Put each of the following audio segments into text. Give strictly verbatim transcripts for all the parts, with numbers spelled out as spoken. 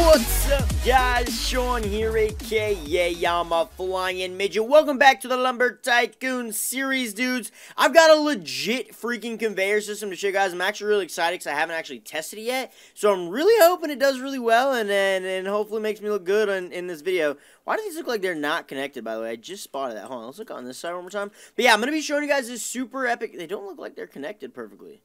What's up, guys? Sean here, aka ImaFlyN Midget. Welcome back to the Lumber Tycoon series, dudes. I've got a legit freaking conveyor system to show you guys. I'm actually really excited because I haven't actually tested it yet. So I'm really hoping it does really well and and, and hopefully makes me look good in, in this video. Why do these look like they're not connected, by the way? I just spotted that. Hold on, let's look on this side one more time. But yeah, I'm going to be showing you guys this super epic. They don't look like they're connected perfectly.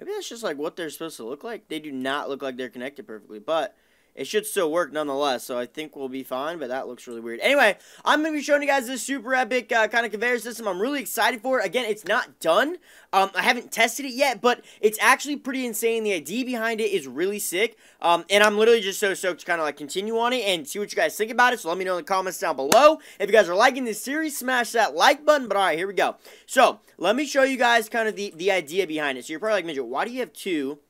Maybe that's just like what they're supposed to look like. They do not look like they're connected perfectly, but it should still work nonetheless, so I think we'll be fine, but that looks really weird. Anyway, I'm going to be showing you guys this super epic uh, kind of conveyor system. I'm really excited for it. Again, it's not done. Um, I haven't tested it yet, but it's actually pretty insane. The idea behind it is really sick, um, and I'm literally just so stoked to kind of like continue on it and see what you guys think about it, so let me know in the comments down below. If you guys are liking this series, smash that like button, but all right, here we go. So, let me show you guys kind of the, the idea behind it. So, you're probably like, Midget, why do you have two?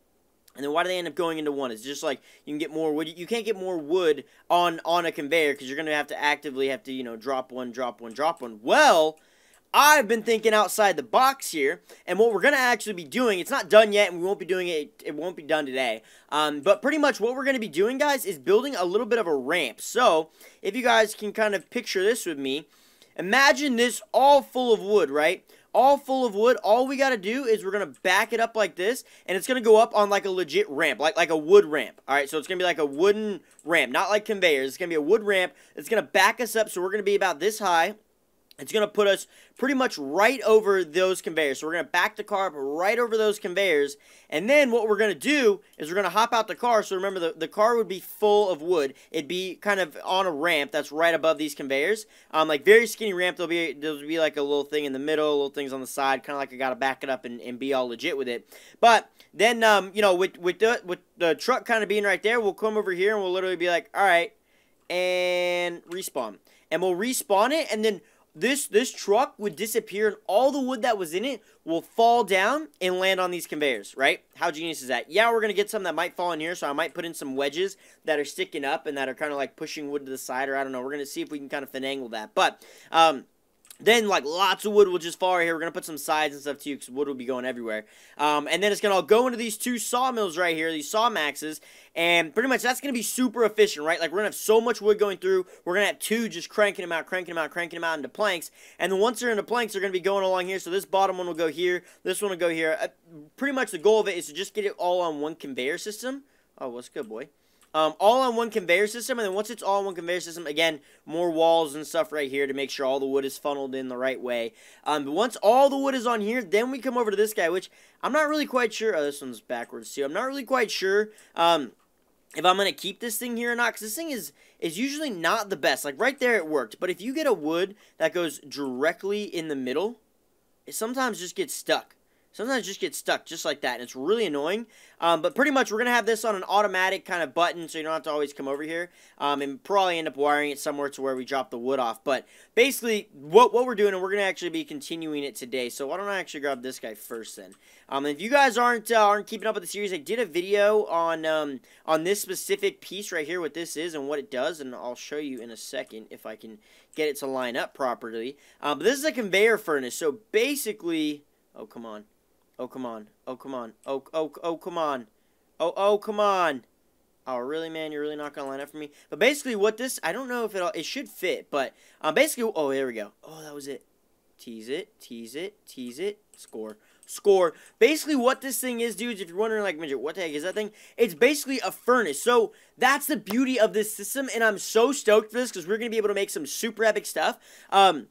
And then why do they end up going into one? It's just like you can get more wood. You can't get more wood on, on a conveyor because you're going to have to actively have to, you know, drop one, drop one, drop one. Well, I've been thinking outside the box here. And what we're going to actually be doing, it's not done yet and we won't be doing it. It won't be done today. Um, but pretty much what we're going to be doing, guys, is building a little bit of a ramp. So if you guys can kind of picture this with me, imagine this all full of wood, right? All full of wood. All we got to do is we're going to back it up like this, and it's going to go up on like a legit ramp, like like a wood ramp. All right, so it's going to be like a wooden ramp, not like conveyors. It's going to be a wood ramp. It's going to back us up, so we're going to be about this high. It's going to put us pretty much right over those conveyors. So we're going to back the car up right over those conveyors, and then what we're going to do is we're going to hop out the car. So remember, the, the car would be full of wood. It'd be kind of on a ramp that's right above these conveyors, um, like very skinny ramp. There'll be, there'll be like a little thing in the middle, little things on the side, kind of like I got to back it up and, and be all legit with it. But then, um, you know, with, with, the, with the truck kind of being right there, we'll come over here and we'll literally be like, all right, and respawn. And we'll respawn it, and then This this truck would disappear, and all the wood that was in it will fall down and land on these conveyors, right? How genius is that? Yeah, we're going to get some that might fall in here, so I might put in some wedges that are sticking up and that are kind of like pushing wood to the side, or I don't know. We're going to see if we can kind of finagle that. But um, then, like, lots of wood will just fall right here. We're going to put some sides and stuff, too, because wood will be going everywhere. Um, and then it's going to all go into these two sawmills right here, these sawmaxes. And pretty much that's going to be super efficient, right? Like, we're going to have so much wood going through. We're going to have two just cranking them out, cranking them out, cranking them out into planks. And then once they're into planks, they're going to be going along here. So this bottom one will go here. This one will go here. Uh, pretty much the goal of it is to just get it all on one conveyor system. Oh, what's good, boy? Um, all on one conveyor system, and then once it's all on one conveyor system, again, more walls and stuff right here to make sure all the wood is funneled in the right way. Um, but once all the wood is on here, then we come over to this guy, which I'm not really quite sure. Oh, this one's backwards too. I'm not really quite sure um, if I'm going to keep this thing here or not, because this thing is, is usually not the best. Like, right there it worked, but if you get a wood that goes directly in the middle, it sometimes just gets stuck. Sometimes just get stuck just like that, and it's really annoying. Um, but pretty much we're going to have this on an automatic kind of button, so you don't have to always come over here. Um, and probably end up wiring it somewhere to where we drop the wood off. But basically, what, what we're doing, and we're going to actually be continuing it today. So why don't I actually grab this guy first then? Um, and if you guys aren't uh, aren't keeping up with the series, I did a video on, um, on this specific piece right here, what this is and what it does. And I'll show you in a second if I can get it to line up properly. Uh, but this is a conveyor furnace. So basically, oh, come on. Oh, come on. Oh, come on. Oh, oh, oh, come on. Oh, oh, come on. Oh, really, man? You're really not going to line up for me? But basically what this, I don't know if it all, it should fit, but um, basically, oh, there we go. Oh, that was it. Tease it, tease it, tease it, score. Score. Basically what this thing is, dudes, if you're wondering like, Midget, what the heck is that thing? It's basically a furnace. So that's the beauty of this system, and I'm so stoked for this because we're going to be able to make some super epic stuff. Um...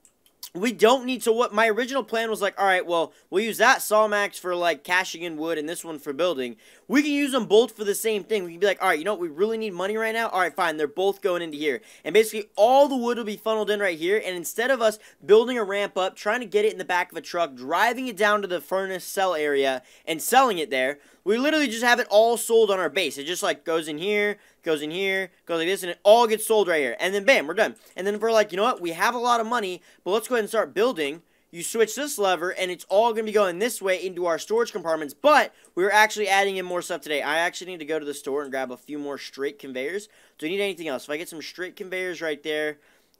We don't need, so what my original plan was like, all right, well, we'll use that sawmax for, like, cashing in wood and this one for building. We can use them both for the same thing. We can be like, all right, you know what, we really need money right now? All right, fine, they're both going into here. And basically, all the wood will be funneled in right here, and instead of us building a ramp up, trying to get it in the back of a truck, driving it down to the furnace cell area and selling it there, we literally just have it all sold on our base. It just, like, goes in here, goes in here, goes like this, and it all gets sold right here. And then, bam, we're done. And then if we're like, you know what? We have a lot of money, but let's go ahead and start building. You switch this lever, and it's all going to be going this way into our storage compartments, but we're actually adding in more stuff today. I actually need to go to the store and grab a few more straight conveyors. Do we need anything else? If I get some straight conveyors right there,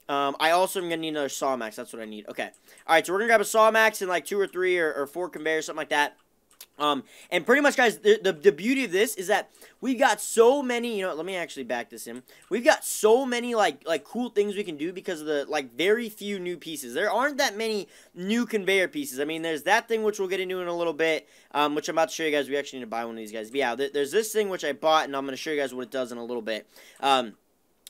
Um, I also am going to need another sawmax. That's what I need. Okay. All right, so we're going to grab a sawmax and, like, two or three or, or four conveyors, something like that. Um, and pretty much, guys, the, the, the beauty of this is that we've got so many, you know, let me actually back this in. We've got so many, like, like cool things we can do because of the, like, very few new pieces. There aren't that many new conveyor pieces. I mean, there's that thing, which we'll get into in a little bit, um, which I'm about to show you guys. We actually need to buy one of these guys. But yeah, th there's this thing, which I bought, and I'm going to show you guys what it does in a little bit. Um,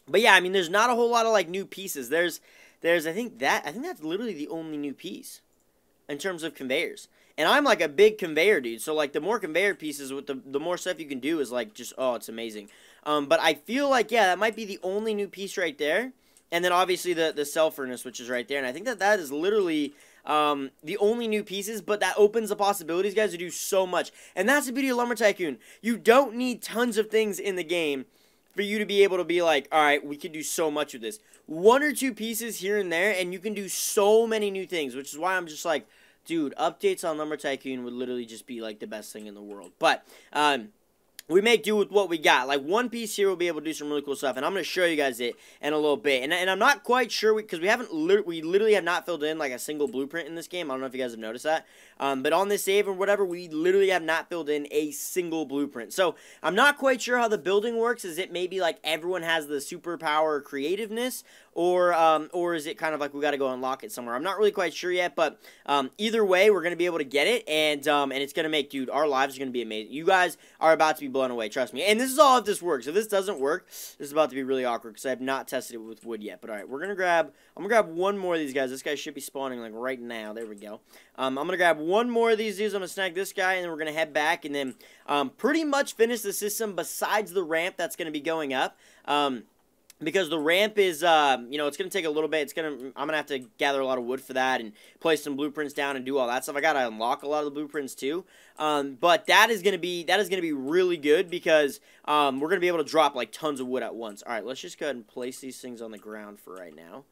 but yeah, I mean, there's not a whole lot of, like, new pieces. There's, there's, I think that, I think that's literally the only new piece in terms of conveyors. And I'm like a big conveyor dude, so like the more conveyor pieces with the, the more stuff you can do is like just, oh, it's amazing. Um, but I feel like, yeah, that might be the only new piece right there. And then obviously the, the cell furnace, which is right there. And I think that that is literally um, the only new pieces, but that opens the possibilities, guys, to do so much. And that's the beauty of Lumber Tycoon. You don't need tons of things in the game for you to be able to be like, all right, we could do so much with this. One or two pieces here and there, and you can do so many new things, which is why I'm just like, dude, updates on Lumber Tycoon would literally just be, like, the best thing in the world. But, um, we make do with what we got. Like, one piece here will be able to do some really cool stuff, and I'm going to show you guys it in a little bit. And, and I'm not quite sure, because we, we haven't, li we literally have not filled in, like, a single blueprint in this game. I don't know if you guys have noticed that. Um, but on this save or whatever, we literally have not filled in a single blueprint. So, I'm not quite sure how the building works. Is it maybe, like, everyone has the superpower creativeness? Or, um, or is it kind of like we got to go unlock it somewhere? I'm not really quite sure yet, but um, either way, we're going to be able to get it, and um, and it's going to make, dude, our lives are going to be amazing. You guys are about to be blown away, trust me. And this is all if this works. If this doesn't work, this is about to be really awkward because I have not tested it with wood yet. But all right, we're going to grab, I'm going to grab one more of these guys. This guy should be spawning like right now. There we go. Um, I'm going to grab one more of these dudes. I'm going to snag this guy, and then we're going to head back and then um, pretty much finish the system besides the ramp that's going to be going up. Um... Because the ramp is, um, you know, it's going to take a little bit. It's gonna, I'm going to have to gather a lot of wood for that and place some blueprints down and do all that stuff. I got to unlock a lot of the blueprints too. Um, but that is going to be that is going to be really good because um, we're going to be able to drop, like, tons of wood at once. All right, let's just go ahead and place these things on the ground for right now.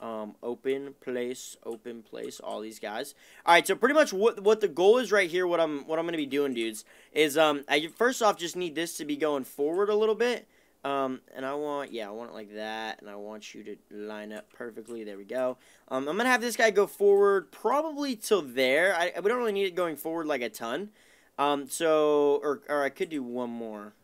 Um, open, place, open, place, all these guys. All right, so pretty much what what the goal is right here, what I'm, what I'm going to be doing, dudes, is um, I first off just need this to be going forward a little bit. Um, and I want, yeah, I want it like that, and I want you to line up perfectly. There we go. Um, I'm going to have this guy go forward probably till there. I, we don't really need it going forward like a ton. Um, so, or, or I could do one more.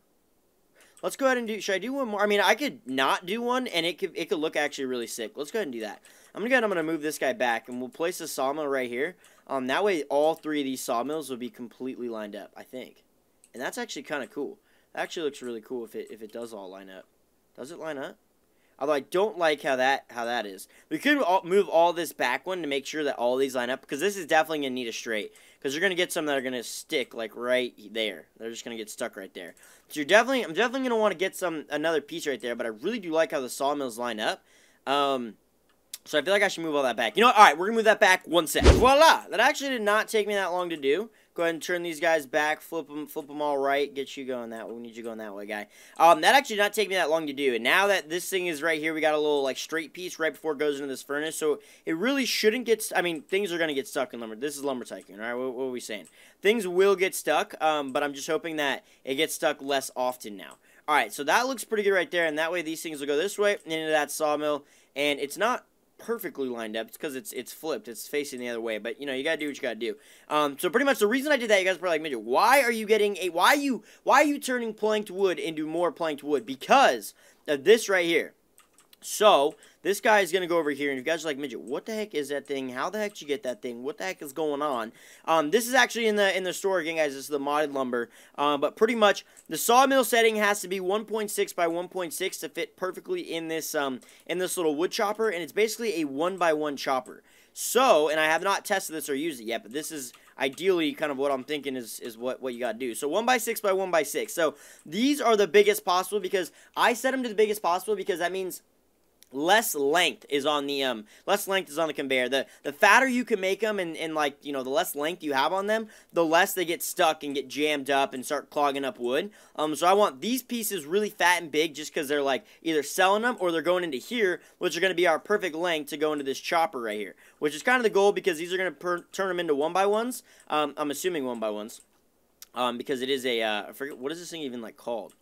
Let's go ahead and do, should I do one more? I mean, I could not do one, and it could, it could look actually really sick. Let's go ahead and do that. I'm going to go ahead and I'm going to move this guy back, and we'll place a sawmill right here. Um, that way all three of these sawmills will be completely lined up, I think. And that's actually kind of cool. Actually looks really cool if it if it does all line up. Does it line up? Although I don't like how that how that is. We could all, move all this back one to make sure that all these line up, because this is definitely gonna need a straight. Because you're gonna get some that are gonna stick like right there. They're just gonna get stuck right there. So you're definitely I'm definitely gonna want to get some another piece right there. But I really do like how the sawmills line up. Um. So I feel like I should move all that back. You know what? All right, we're going to move that back one sec. Voila! That actually did not take me that long to do. Go ahead and turn these guys back, flip them, flip them all right, get you going that way. We need you going that way, guy. Um, that actually did not take me that long to do. And now that this thing is right here, we got a little, like, straight piece right before it goes into this furnace. So it really shouldn't get, I mean, things are going to get stuck in lumber. This is Lumber Tycoon, all right? What, what are we saying? Things will get stuck, um, but I'm just hoping that it gets stuck less often now. All right, so that looks pretty good right there. And that way these things will go this way and into that sawmill. And it's not perfectly lined up. It's because it's it's flipped. It's facing the other way. But, you know, you got to do what you got to do. Um, so, pretty much the reason I did that, you guys are probably like, Midget, why are you getting a... Why are you, why are you turning planked wood into more planked wood? Because of this right here. So, this guy is going to go over here, and if you guys are like, Midget, what the heck is that thing? How the heck did you get that thing? What the heck is going on? Um, this is actually in the in the store again, guys. This is the modded lumber. Uh, but pretty much, the sawmill setting has to be one point six by one point six to fit perfectly in this um in this little wood chopper, and it's basically a one by one chopper. So, and I have not tested this or used it yet, but this is ideally kind of what I'm thinking is, is what, what you got to do. So, one by six by one by six. So, these are the biggest possible because I set them to the biggest possible because that means... Less length is on the um less length is on the conveyor. The the fatter you can make them and, and like, you know, the less length you have on them, the less they get stuck and get jammed up and start clogging up wood. Um so I want these pieces really fat and big just because they're like either selling them or they're going into here, which are going to be our perfect length to go into this chopper right here, which is kind of the goal because these are going to turn them into one by ones. Um I'm assuming one by ones. Um because it is a uh I forget, what is this thing even like called?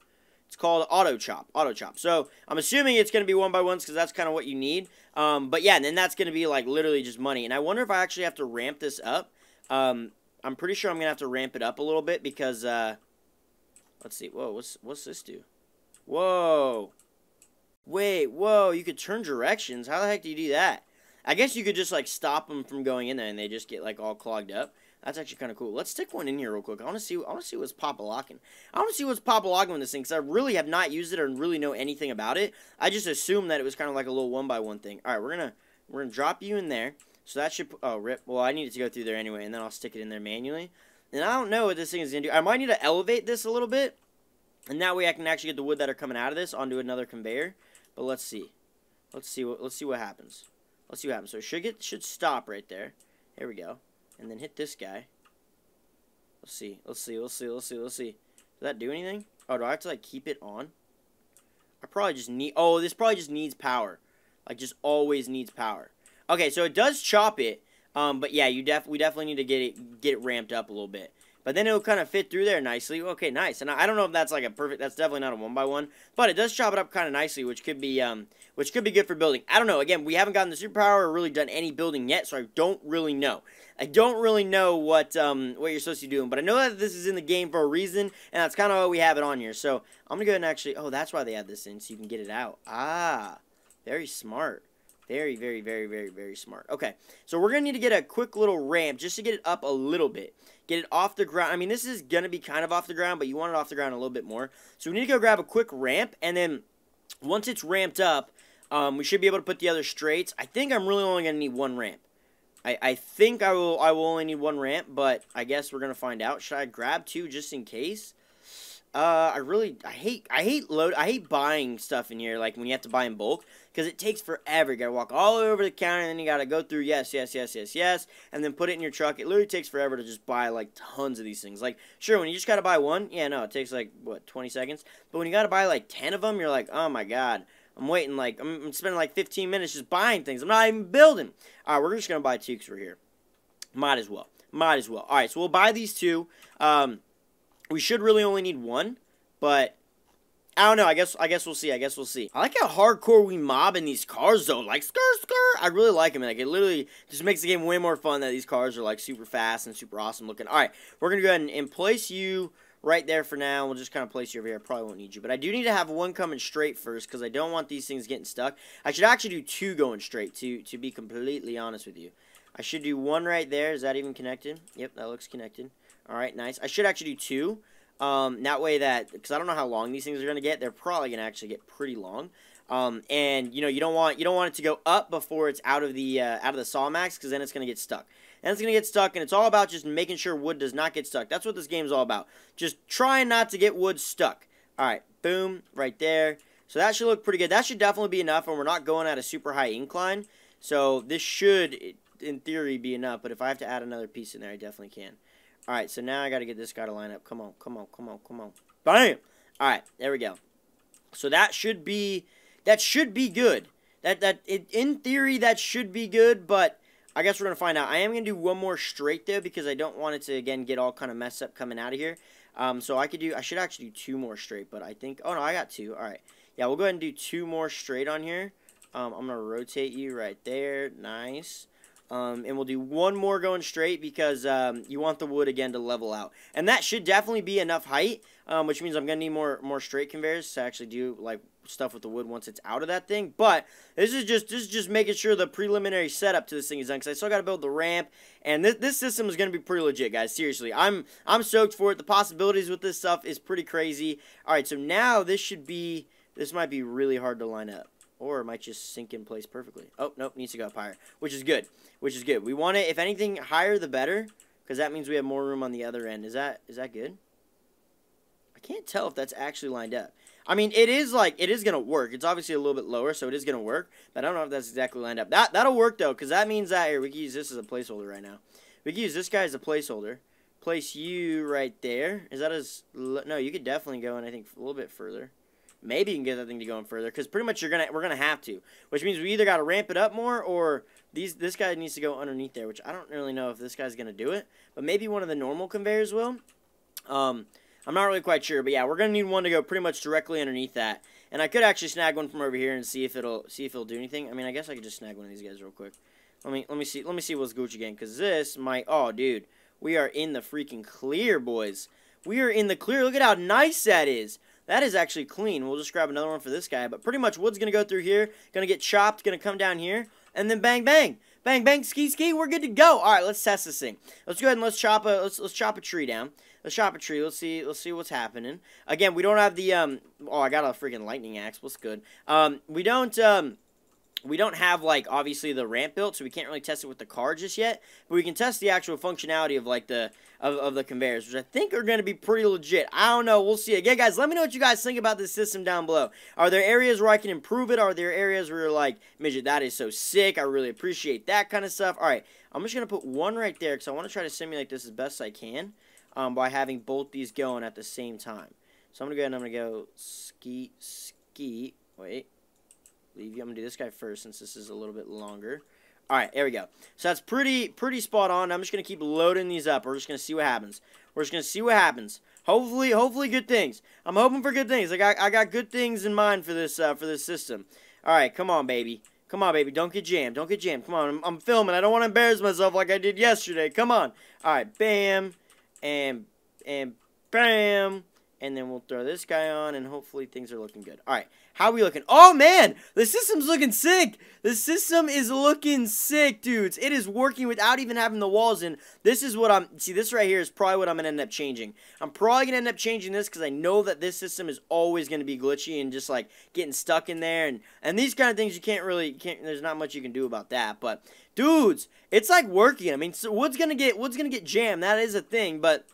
It's called auto chop, auto chop. So I'm assuming it's going to be one by ones because that's kind of what you need. Um, but yeah, and then that's going to be like literally just money. And I wonder if I actually have to ramp this up. Um, I'm pretty sure I'm gonna have to ramp it up a little bit because uh let's see. Whoa, what's what's this do? Whoa. Wait, whoa, you could turn directions. How the heck do you do that? I guess you could just like stop them from going in there and they just get like all clogged up. That's actually kind of cool. Let's stick one in here real quick. I want to see. I want to see what's pop-a-locking. I want to see what's pop-a-locking with this thing because I really have not used it or really know anything about it. I just assumed that it was kind of like a little one by one thing. All right, we're gonna we're gonna drop you in there. So that should. Oh, rip. Well, I needed to go through there anyway, and then I'll stick it in there manually. And I don't know what this thing is gonna do. I might need to elevate this a little bit, and that way I can actually get the wood that are coming out of this onto another conveyor. But let's see. Let's see what. Let's see what happens. Let's see what happens. So it should get should stop right there. Here we go. And then hit this guy. Let's see. Let's see. Let's see. Let's see. Let's see. Does that do anything? Oh, do I have to, like, keep it on? I probably just need... Oh, this probably just needs power. Like, just always needs power. Okay, so it does chop it. Um, but, yeah, you def we definitely need to get it get it ramped up a little bit. But then it'll kind of fit through there nicely. Okay, nice. And I, I don't know if that's, like, a perfect... That's definitely not a one by one. But it does chop it up kind of nicely, which could be um, which could be good for building. I don't know. Again, we haven't gotten the superpower or really done any building yet, so I don't really know. I don't really know what um, what you're supposed to be doing, but I know that this is in the game for a reason, and that's kind of why we have it on here. So I'm going to go ahead and actually, oh, that's why they add this in, so you can get it out. Ah, very smart. Very, very, very, very, very smart. Okay, so we're going to need to get a quick little ramp just to get it up a little bit. Get it off the ground. I mean, this is going to be kind of off the ground, but you want it off the ground a little bit more. So we need to go grab a quick ramp, and then once it's ramped up, um, we should be able to put the other straights. I think I'm really only going to need one ramp. I, I think I will I will only need one ramp, but I guess we're gonna find out. Should I grab two just in case? Uh, I really I hate I hate load I hate buying stuff in here, like when you have to buy in bulk, because it takes forever. You gotta walk all over the counter and then you gotta go through yes, yes, yes, yes, yes, and then put it in your truck. It literally takes forever to just buy like tons of these things. Like, sure, when you just gotta buy one, yeah, no, it takes like what, twenty seconds? But when you gotta buy like ten of them, you're like, oh my god. I'm waiting, like, I'm, I'm spending, like, fifteen minutes just buying things. I'm not even building. All right, we're just going to buy two because we're here. Might as well. Might as well. All right, so we'll buy these two. Um, we should really only need one, but I don't know. I guess I guess we'll see. I guess we'll see. I like how hardcore we mob in these cars, though. Like, skr, skr. I really like them. Like, it literally just makes the game way more fun that these cars are, like, super fast and super awesome looking. All right, we're going to go ahead and, and place you... right there for now. We'll just kind of place you over here. I probably won't need you. But I do need to have one coming straight first because I don't want these things getting stuck. I should actually do two going straight, to, to be completely honest with you. I should do one right there. Is that even connected? Yep, that looks connected. All right, nice. I should actually do two. Um, that way that, because I don't know how long these things are going to get. They're probably going to actually get pretty long. Um, and, you know, you don't want you don't want it to go up before it's out of the uh, out of the sawmax, because then it's going to get stuck. And it's going to get stuck, and it's all about just making sure wood does not get stuck. That's what this game's all about. Just trying not to get wood stuck. All right, boom, right there. So that should look pretty good. That should definitely be enough, and we're not going at a super high incline. So this should, in theory, be enough. But if I have to add another piece in there, I definitely can. All right, so now I got to get this guy to line up. Come on, come on, come on, come on. Bam! All right, there we go. So that should be... That should be good. That that it, in theory, that should be good, but I guess we're going to find out. I am going to do one more straight, though, because I don't want it to, again, get all kind of messed up coming out of here. Um, so I could do, I should actually do two more straight, but I think, oh, no, I got two. All right. Yeah, we'll go ahead and do two more straight on here. Um, I'm going to rotate you right there. Nice. Um, and we'll do one more going straight because um, you want the wood, again, to level out. And that should definitely be enough height, um, which means I'm going to need more more straight conveyors to actually do, like, stuff with the wood once it's out of that thing. But this is just this is just making sure the preliminary setup to this thing is done, because I still got to build the ramp, and this, this system is going to be pretty legit, guys. Seriously, I'm I'm stoked for it. The possibilities with this stuff is pretty crazy. All right, so now this should be this might be really hard to line up, or it might just sink in place perfectly. Oh, nope, needs to go up higher, which is good, which is good. We want it, if anything, higher the better, because that means we have more room on the other end. Is that is that good? I can't tell if that's actually lined up. I mean, it is like, it is going to work. It's obviously a little bit lower, so it is going to work. But I don't know if that's exactly lined up. That, that'll work, though, because that means that, here, we can use this as a placeholder right now. We can use this guy as a placeholder. Place you right there. Is that as, no, you could definitely go in, I think, a little bit further. Maybe you can get that thing to go in further, because pretty much you're gonna, we're going to have to. Which means we either got to ramp it up more, or these this guy needs to go underneath there, which I don't really know if this guy's going to do it. But maybe one of the normal conveyors will. Um... I'm not really quite sure, but yeah, we're gonna need one to go pretty much directly underneath that. And I could actually snag one from over here and see if it'll see if it'll do anything. I mean, I guess I could just snag one of these guys real quick. Let me let me see let me see what's Gucci gang, because this might. Oh, dude, We are in the freaking clear, boys. We are in the clear. Look at how nice that is. That is actually clean. We'll just grab another one for this guy. But pretty much wood's going to go through here. Going to get chopped. Going to come down here. And then bang, bang. Bang, bang, ski, ski. We're good to go. All right, let's test this thing. Let's go ahead and let's chop a, let's, let's chop a tree down. Let's chop a tree. Let's see. Let's see what's happening. Again, we don't have the, um, oh, I got a freaking lightning axe. What's good? Um, we don't, um. We don't have, like, obviously the ramp built, so we can't really test it with the car just yet. But we can test the actual functionality of, like, the of, of the conveyors, which I think are going to be pretty legit. I don't know. We'll see. Again, guys, let me know what you guys think about this system down below. Are there areas where I can improve it? Are there areas where you're like, Midget, that is so sick. I really appreciate that kind of stuff. All right. I'm just going to put one right there because I want to try to simulate this as best I can um, by having both these going at the same time. So I'm going to go ahead and I'm going to go ski, ski. Wait. Leave you. I'm going to do this guy first since this is a little bit longer. All right, there we go. So that's pretty pretty spot on. I'm just going to keep loading these up. We're just going to see what happens. We're just going to see what happens. Hopefully, hopefully good things. I'm hoping for good things. I got I got good things in mind for this uh, for this system. All right, come on, baby. Come on, baby. Don't get jammed. Don't get jammed. Come on. I'm, I'm filming. I don't want to embarrass myself like I did yesterday. Come on. All right, bam, and and bam. And then we'll throw this guy on, and hopefully things are looking good. All right, how are we looking? Oh, man, the system's looking sick. The system is looking sick, dudes. It is working without even having the walls in. This is what I'm – see, this right here is probably what I'm going to end up changing. I'm probably going to end up changing this because I know that this system is always going to be glitchy and just, like, getting stuck in there. And, and these kind of things you can't really – can't. There's not much you can do about that. But, dudes, it's, like, working. I mean, so wood's going to get wood's going to get jammed. That is a thing, but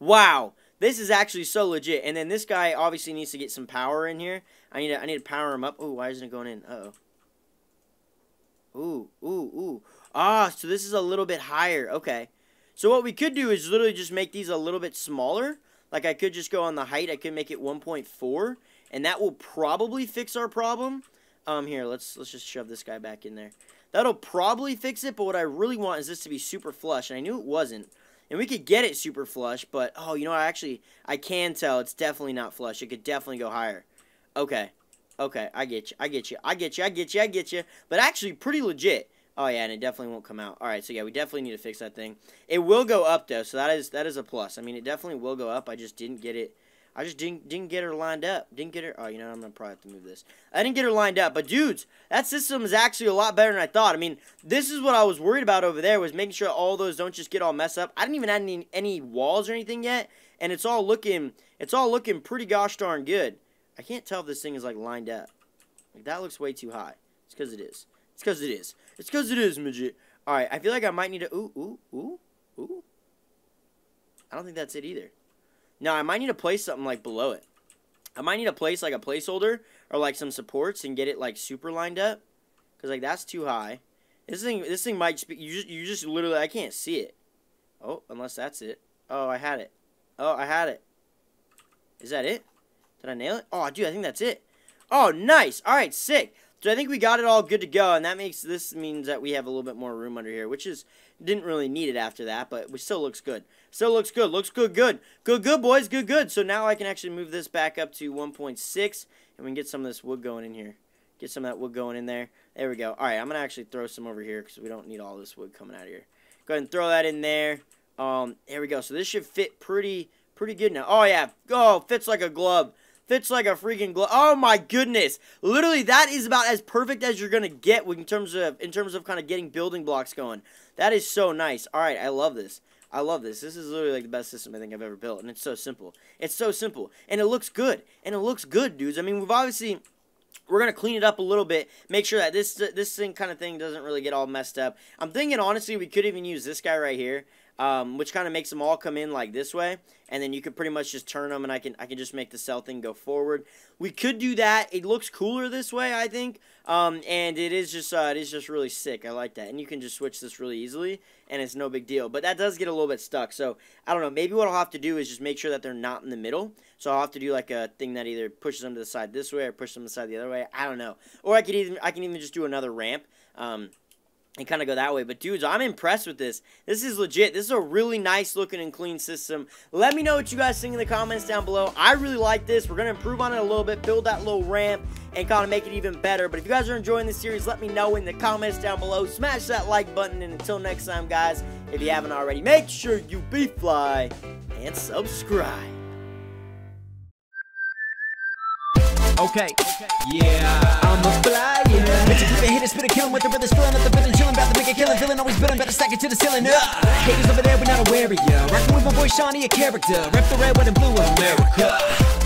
wow. This is actually so legit. And then this guy obviously needs to get some power in here. I need to, I need to power him up. Oh, why isn't it going in? Uh-oh. Ooh, ooh, ooh. Ah, so this is a little bit higher. Okay. So what we could do is literally just make these a little bit smaller. Like I could just go on the height. I could make it one point four. And that will probably fix our problem. Um, here, let's let's just shove this guy back in there. That'll probably fix it. But what I really want is this to be super flush. And I knew it wasn't. And we could get it super flush, but, oh, you know what, actually, I can tell it's definitely not flush. It could definitely go higher. Okay, okay, I get you, I get you, I get you, I get you, I get you. But actually, pretty legit. Oh, yeah, and it definitely won't come out. All right, so, yeah, we definitely need to fix that thing. It will go up, though, so that is that is a plus. I mean, it definitely will go up. I just didn't get it. I just didn't didn't get her lined up. Didn't get her. Oh, you know, I'm going to probably have to move this. I didn't get her lined up. But, dudes, that system is actually a lot better than I thought. I mean, this is what I was worried about over there was making sure all those don't just get all messed up. I didn't even add any, any walls or anything yet. And it's all looking it's all looking pretty gosh darn good. I can't tell if this thing is, like, lined up. Like, that looks way too high. It's because it is. It's because it is. It's because it is, midget. All right, I feel like I might need to. Ooh, ooh, ooh, ooh. I don't think that's it either. Now, I might need to place something, like, below it. I might need to place, like, a placeholder or, like, some supports and get it, like, super lined up. Because, like, that's too high. This thing this thing might – you just, you just literally – I can't see it. Oh, unless that's it. Oh, I had it. Oh, I had it. Is that it? Did I nail it? Oh, dude, I think that's it. Oh, nice. All right, sick. So I think we got it all good to go, and that makes this means that we have a little bit more room under here, which is didn't really need it after that, but it still looks good. Still looks good. Looks good, good. Good, good, boys. Good, good. So now I can actually move this back up to one point six, and we can get some of this wood going in here. Get some of that wood going in there. There we go. All right, I'm going to actually throw some over here because we don't need all this wood coming out of here. Go ahead and throw that in there. Um, there we go. So this should fit pretty, pretty good now. Oh, yeah. Oh, fits like a glove. Fits like a freaking glove. Oh my goodness! Literally, that is about as perfect as you're gonna get in terms of in terms of kind of getting building blocks going. That is so nice. All right, I love this. I love this. This is literally like the best system I think I've ever built, and it's so simple. It's so simple, and it looks good. And it looks good, dudes. I mean, we've obviously. We're going to clean it up a little bit, make sure that this this thing kind of thing doesn't really get all messed up. I'm thinking, honestly, we could even use this guy right here, um, which kind of makes them all come in like this way, and then you could pretty much just turn them, and I can I can just make the cell thing go forward. We could do that. It looks cooler this way, I think, um, and it is just uh, it is just really sick. I like that, and you can just switch this really easily, and it's no big deal, but that does get a little bit stuck, so I don't know. Maybe what I'll have to do is just make sure that they're not in the middle, so I'll have to do like a thing that either pushes them to the side this way or pushes them to the side the other way. I don't know, or I could even I can even just do another ramp um, and kind of go that way. But dudes, I'm impressed with this. This is legit. This is a really nice looking and clean system. Let me know what you guys think in the comments down below. I really like this. We're gonna improve on it a little bit, build that little ramp, and kind of make it even better. But if you guys are enjoying this series, let me know in the comments down below. Smash that like button, and until next time, guys, if you haven't already, make sure you be fly and subscribe. Okay, yeah, I'm a flyer. Yeah. Bitch, keep it hit, spit a killing with the brothers feeling at the building, chilling, about to make a killing, feeling always building, better stack it to the ceiling. Uh, haters over there, we're not aware of ya. Rockin' with my boy Shawnee, a character, rep the red, white, and blue of America.